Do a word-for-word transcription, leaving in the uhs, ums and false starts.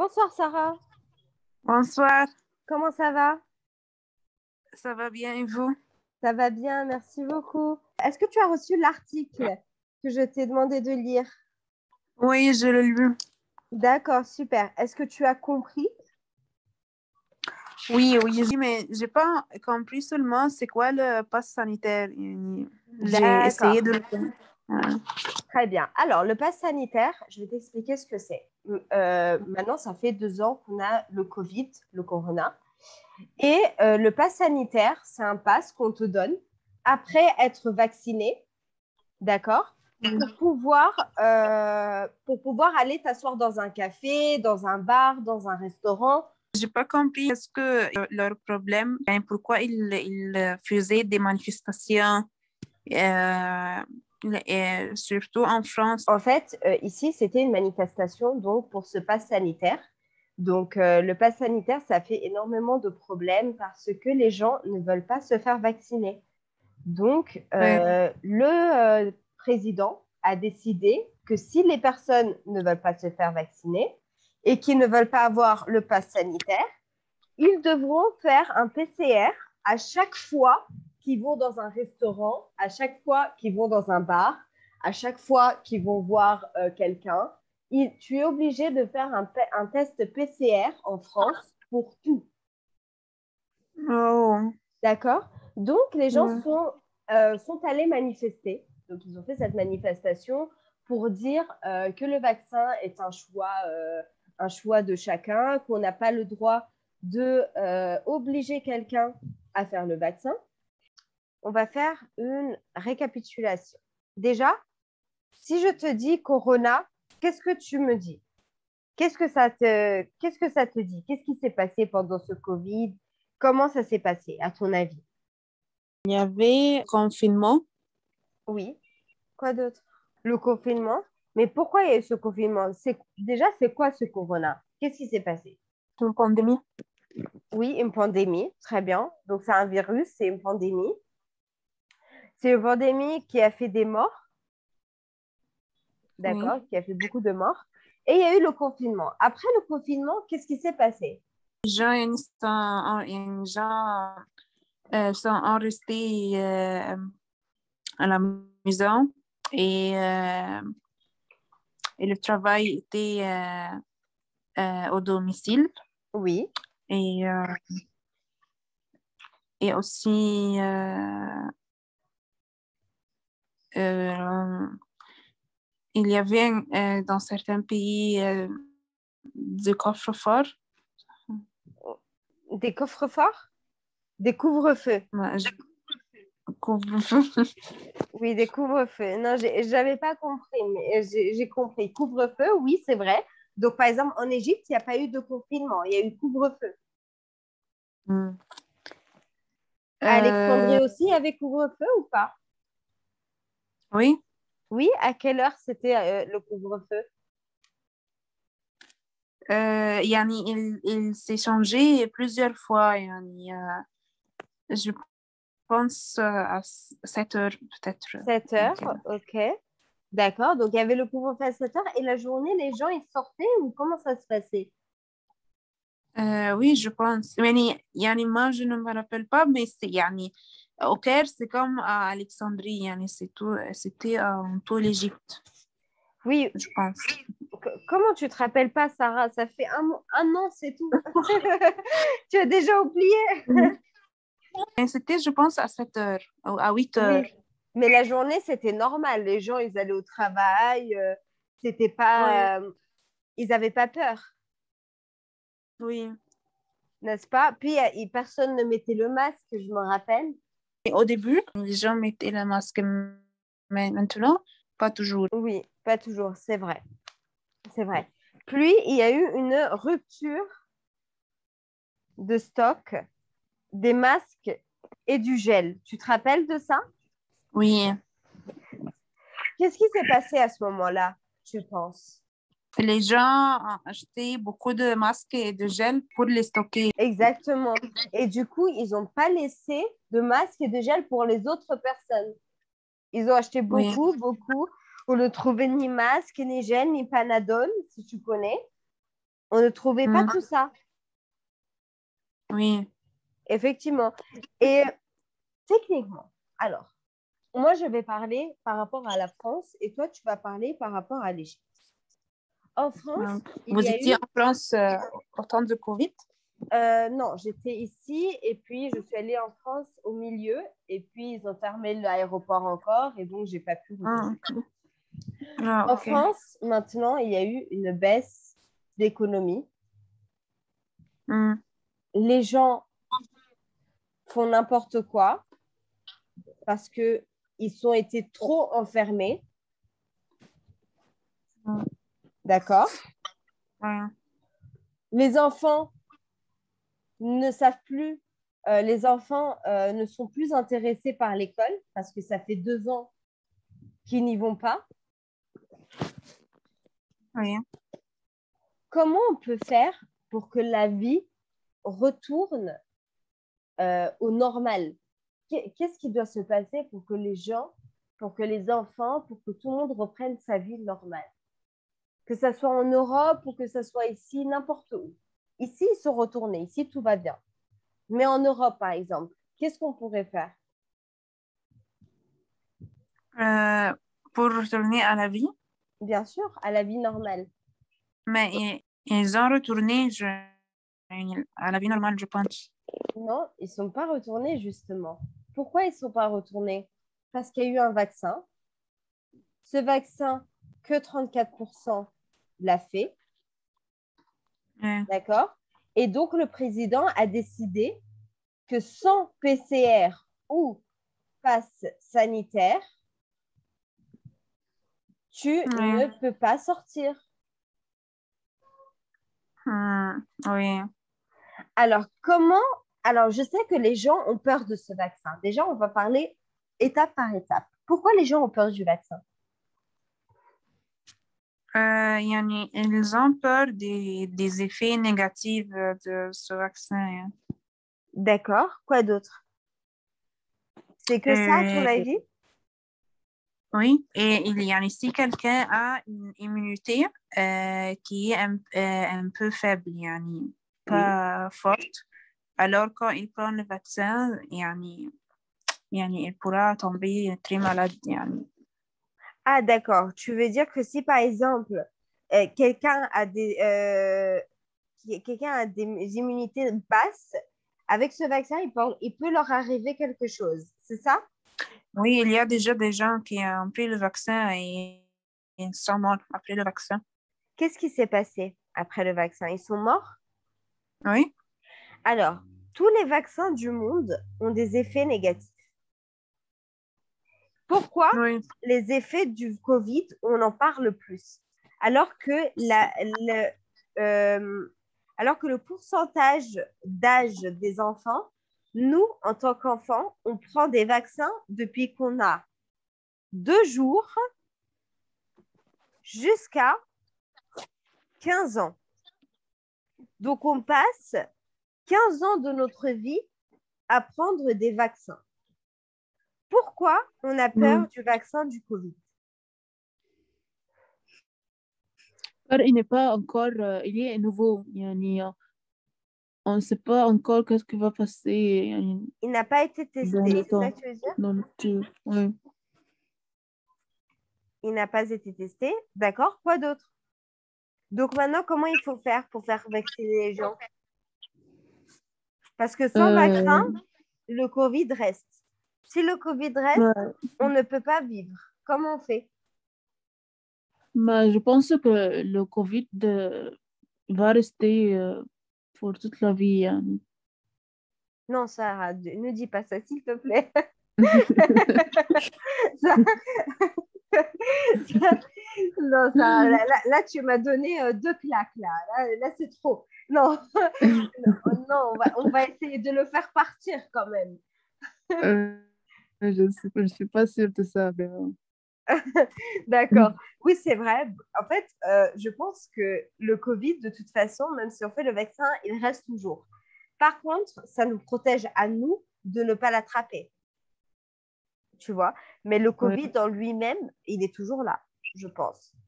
Bonsoir Sarah. Bonsoir. Comment ça va? Ça va bien et vous? Ça va bien, merci beaucoup. Est-ce que tu as reçu l'article que je t'ai demandé de lire? Oui, je l'ai lu. D'accord, super. Est-ce que tu as compris? Oui, oui, mais je n'ai pas compris seulement c'est quoi le pass sanitaire. J'ai essayé de le comprendre. Très bien. Alors, le pass sanitaire, je vais t'expliquer ce que c'est. Euh, maintenant, ça fait deux ans qu'on a le Covid, le corona. Et euh, le pass sanitaire, c'est un pass qu'on te donne après être vacciné, d'accord, pour pouvoir, euh, pour pouvoir aller t'asseoir dans un café, dans un bar, dans un restaurant. Je n'ai pas compris ce que leur problème, pourquoi ils, ils faisaient des manifestations, euh, et surtout en France. En fait, euh, ici, c'était une manifestation donc, pour ce pass sanitaire. Donc, euh, le pass sanitaire, ça fait énormément de problèmes parce que les gens ne veulent pas se faire vacciner. Donc, euh, ouais. le euh, président a décidé que si les personnes ne veulent pas se faire vacciner et qu'ils ne veulent pas avoir le pass sanitaire, ils devront faire un P C R à chaque fois qu'ils vont dans un restaurant, à chaque fois qu'ils vont dans un bar, à chaque fois qu'ils vont voir euh, quelqu'un. Il, tu es obligé de faire un, un test P C R en France pour tout. Oh. D'accord? Donc, les gens ouais. sont, euh, sont allés manifester. Donc, ils ont fait cette manifestation pour dire euh, que le vaccin est un choix, euh, un choix de chacun, qu'on n'a pas le droit d'obliger euh, quelqu'un à faire le vaccin. On va faire une récapitulation. Déjà, si je te dis corona, qu'est-ce que tu me dis? Qu'est-ce que ça te, qu'est-ce que ça te dit? Qu'est-ce qui s'est passé pendant ce Covid? Comment ça s'est passé, à ton avis? Il y avait confinement. Oui. Quoi d'autre? Le confinement. Mais pourquoi il y a eu ce confinement? C'est, déjà, c'est quoi ce corona? Qu'est-ce qui s'est passé? Une pandémie. Oui, une pandémie. Très bien. Donc, c'est un virus, c'est une pandémie. C'est une pandémie qui a fait des morts. D'accord, oui. Qui a fait beaucoup de morts. Et il y a eu le confinement. Après le confinement, qu'est-ce qui s'est passé? Les gens sont, euh, sont restés euh, à la maison et, euh, et le travail était euh, euh, au domicile. Oui. Et, euh, et aussi... Euh, euh, Il y avait euh, dans certains pays euh, des coffres-forts. Des coffres-forts? Des couvre-feux. Ouais, je... couvre-feu. Oui, des couvre-feux. Non, je n'avais pas compris, mais j'ai, j'ai compris. Couvre-feu, oui, c'est vrai. Donc, par exemple, en Égypte, il n'y a pas eu de confinement. Il y a eu couvre-feu. Mm. À Alexandrie euh... aussi, il y avait couvre-feu ou pas? Oui. Oui, à quelle heure c'était euh, le couvre-feu? euh, yani, il, il s'est changé plusieurs fois. Yani, euh, je pense euh, à sept heures peut-être. sept heures, okay. OK. D'accord, donc il y avait le couvre-feu à sept heures et la journée, les gens, ils sortaient ou comment ça se passait? euh, Oui, je pense. Yani, yani, moi, je ne me rappelle pas, mais c'est... Yani, au Caire, c'est comme à Alexandrie, yani c'est tout, c'était en tout l'Égypte. Oui, je pense. Comment tu ne te rappelles pas, Sarah? Ça fait un, un an, c'est tout. Tu as déjà oublié. Et c'était, je pense, à sept heures, à huit heures. Oui. Mais la journée, c'était normal. Les gens, ils allaient au travail. Euh, c'était pas, ouais. euh, ils n'avaient pas peur. Oui. N'est-ce pas? Puis, personne ne mettait le masque, je me rappelle. Au début, les gens mettaient le masque, mais maintenant, pas toujours. Oui, pas toujours, c'est vrai. C'est vrai. Puis, il y a eu une rupture de stock des masques et du gel. Tu te rappelles de ça? Oui. Qu'est-ce qui s'est passé à ce moment-là, tu penses? Les gens ont acheté beaucoup de masques et de gel pour les stocker. Exactement. Et du coup, ils n'ont pas laissé de masques et de gel pour les autres personnes. Ils ont acheté beaucoup, oui. beaucoup. On ne trouvait ni masque, ni gel, ni panadol, si tu connais. On ne trouvait pas mmh. tout ça. Oui. Effectivement. Et techniquement, alors, moi, je vais parler par rapport à la France et toi, tu vas parler par rapport à l'Égypte. En France, il Vous y étiez eu... en France euh, au temps de Covid? Euh, non, j'étais ici et puis je suis allée en France au milieu et puis ils ont fermé l'aéroport encore et donc j'ai pas pu ah. ah, en okay. France, maintenant, il y a eu une baisse d'économie. Mm. Les gens font n'importe quoi parce que ils ont été trop enfermés. Mm. D'accord? Mm. Les enfants ne savent plus, euh, les enfants euh, ne sont plus intéressés par l'école parce que ça fait deux ans qu'ils n'y vont pas. Oui. Comment on peut faire pour que la vie retourne euh, au normal? Qu'est-ce qui doit se passer pour que les gens, pour que les enfants, pour que tout le monde reprenne sa vie normale? Que ça soit en Europe ou que ça soit ici, n'importe où. Ici, ils sont retournés. Ici, tout va bien. Mais en Europe, par exemple, qu'est-ce qu'on pourrait faire euh, pour retourner à la vie? Bien sûr, à la vie normale. Mais ils, ils ont retourné je, à la vie normale, je pense. Non, ils ne sont pas retournés, justement. Pourquoi ils ne sont pas retournés? Parce qu'il y a eu un vaccin. Ce vaccin, que trente-quatre pour cent l'a fait. D'accord? Et donc, le président a décidé que sans P C R ou passe sanitaire, tu mmh. ne peux pas sortir. Mmh. Oui. Alors, comment... Alors, je sais que les gens ont peur de ce vaccin. Déjà, on va parler étape par étape. Pourquoi les gens ont peur du vaccin? Euh, ils ont peur des, des effets négatifs de ce vaccin. D'accord. Quoi d'autre? C'est que euh, ça, à ton avis? Oui. Et il y a ici quelqu'un a une immunité euh, qui est un, euh, un peu faible, yani, pas oui. forte. Alors, quand il prend le vaccin, yani, yani, il pourra tomber très malade. Yani. Ah, d'accord. Tu veux dire que si, par exemple, euh, quelqu'un a des, euh, quelqu'un a des immunités basses, avec ce vaccin, il peut, il peut leur arriver quelque chose, c'est ça? Oui, il y a déjà des gens qui ont pris le vaccin et ils sont morts après le vaccin. Qu'est-ce qui s'est passé après le vaccin? Ils sont morts? Oui. Alors, tous les vaccins du monde ont des effets négatifs. Pourquoi oui. les effets du Covid, on en parle plus, alors que, la, le, euh, alors que le pourcentage d'âge des enfants, nous, en tant qu'enfants, on prend des vaccins depuis qu'on a deux jours jusqu'à quinze ans. Donc, on passe quinze ans de notre vie à prendre des vaccins. Pourquoi on a peur mmh. du vaccin du Covid? Il n'est pas encore, euh, il est nouveau. Yani, on ne sait pas encore qu'est-ce qui va passer. Yani, il n'a pas été testé, c'est ça que tu veux dire? Non, tu, oui. Il n'a pas été testé, d'accord, quoi d'autre? Donc maintenant, comment il faut faire pour faire vacciner les gens? Parce que sans euh... vaccin, le Covid reste. Si le Covid reste, ouais. on ne peut pas vivre. Comment on fait? Mais je pense que le Covid euh, va rester euh, pour toute la vie. Hein. Non, Sarah, ne dis pas ça, s'il te plaît. ça... ça... Non, Sarah, là, là, là, tu m'as donné euh, deux claques. Là, là, là c'est trop. Non, non, non on, va, on va essayer de le faire partir quand même. euh... Je ne suis, suis pas sûre de ça. Mais... D'accord. Oui, c'est vrai. En fait, euh, je pense que le Covid, de toute façon, même si on fait le vaccin, il reste toujours. Par contre, ça nous protège à nous de ne pas l'attraper. Tu vois? Mais le Covid ouais. en lui-même, il est toujours là, je pense.